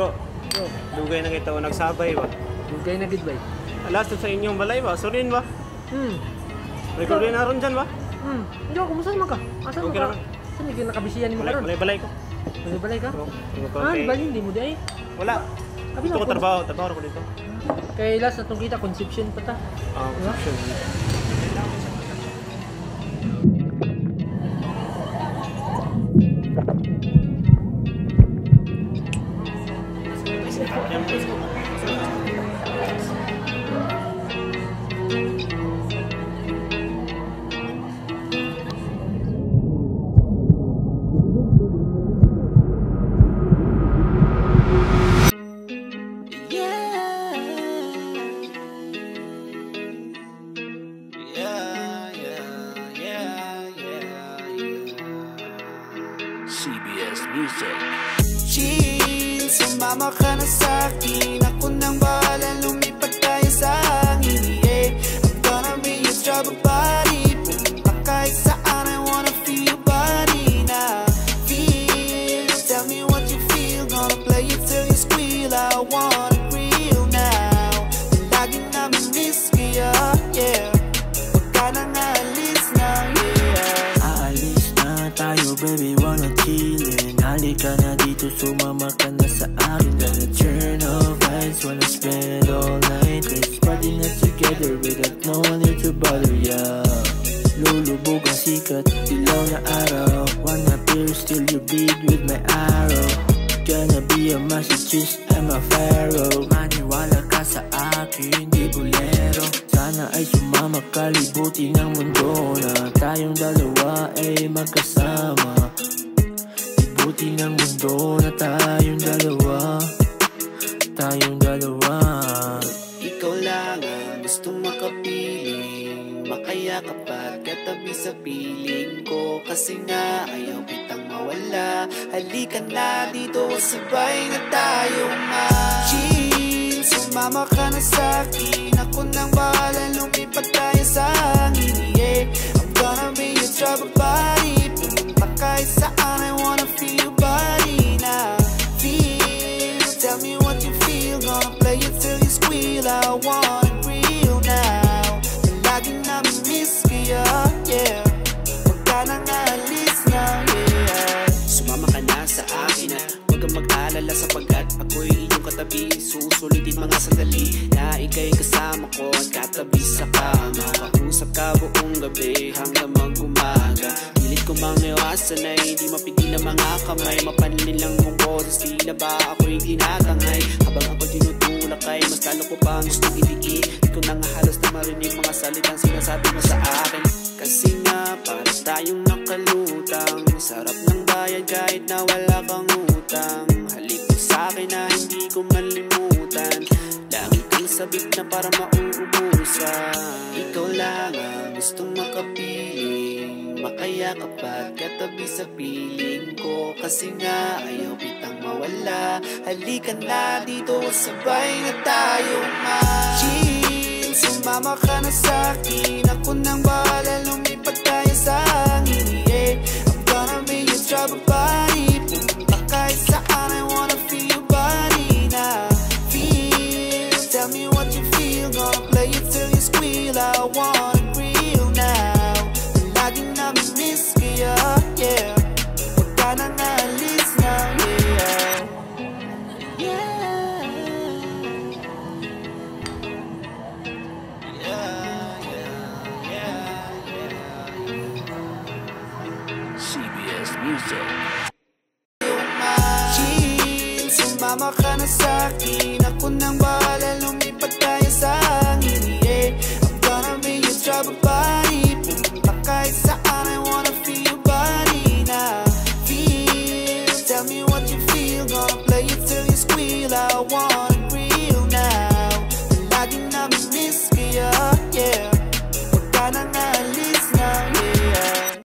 Po. Dugay na kita o nagsabay ba? Dugay na gid ba? Alas sa inyong balay ba? Surin ba? Regular na ron dyan ba? Hindi ako, kumusta naman ka? Asan mo ka? Saan hindi nakabisiyan mo ka ron? Balay-balay ko. Balay-balay ka? Balay hindi mo di ay? Wala. Gusto ko trabaho, trabaho ko dito. Kaya last natong kita, conception pa ta. Conception. CBS Music. Cheese, sumama ka na sa'kin. Ako nang bahala, lumipad tayo sa hangin. Yeah, I'm gonna be your trouble buddy. Pumunta kahit saan, I wanna feel your body now. Feel, tell me what you feel. Gonna play it till you squeal. I want it real now. Lagi namin miss kaya, yeah. Huwag ka nang aalis now, yeah. Aalis na tayo, baby, wanna halika na dito, sumama ka na sa akin. Gonna turn off lights, wanna spend all night. Let's party na together without no one here to bother ya. Lulubog ang sikat, ilaw na araw. Wanna pierce till you bleed with my arrow. Gonna be a masochist, I'm a pharaoh. Maniwala ka sa akin, di bulero. Sana ay sumama ka, libuti ng mundo na tayong dalawa ay magkasama. Buti ng mundo na tayong dalawa Ikaw lang ang gusto makapiling, makayakap at katabi sa piling ko. Kasi nga ayaw kitang mawala, halika na dito, sabay na tayo ma. Chill, sumama ka na sa'kin, ako nang bahala, lumipad tayo sa hangin. Yeah, I'm gonna be your trouble buddy. Pumunta kahit saan, I wanna feel your body now. Feel, tell me what you feel. Gonna play it till you squeal. I want it real now. Lagi namin miss kaya, yeah. Huwag ka nang aalis now, yeah. Sumama ka na sa akin na, huwag kang mag-alala sapagkat ako'y iyong katabi. Susulitin mga sandali na ika'y kasama ko at katabi sa kama. Kausap ka buong gabi hanggang mag-umaga. Kung mga iwasan ay hindi mapigil ang mga kamay. Mapanlin lang mong boses, di na ba ako'y tinatangay? Habang ako tinutulak ay mas lalo ko pa ang gustong idiin. Di ko na nga halos na marinig mga salitang sinasabi mo sa akin. Kasi nga para tayong nakalutang, sarap ng bayad kahit na wala kang utang. Halik mo sa'kin na hindi ko malimutan, lagi kang sabik na para mauubusan. Ikaw lang ang gustong makapiling, makayakap at katabi sa piling ko. Kasi nga ayaw kitang mawala, halika na dito, sabay na tayo ma. Chill, sumama ka na sa'kin, ako nang bahala, lumipad tayo sa hangin. Yeah, I'm gonna be your trouble buddy. Pumunta kahit saan, I wanna feel your body now. Feel, tell me what you feel. Gonna play it till you squeal. I want it real now. Lagi namin miss kaya, yeah. Huwag ka nang aalis na, yeah. Yeah, yeah, yeah, yeah, yeah. CBS Music. Chill, sumama ka na sa'kin, ako nang bahala, lumipad tayo sa hangin. Yeah, I'm gonna be your trouble buddy. Saan, I wanna feel your body now. Feel, tell me what you feel. Gonna play it till you squeal. I want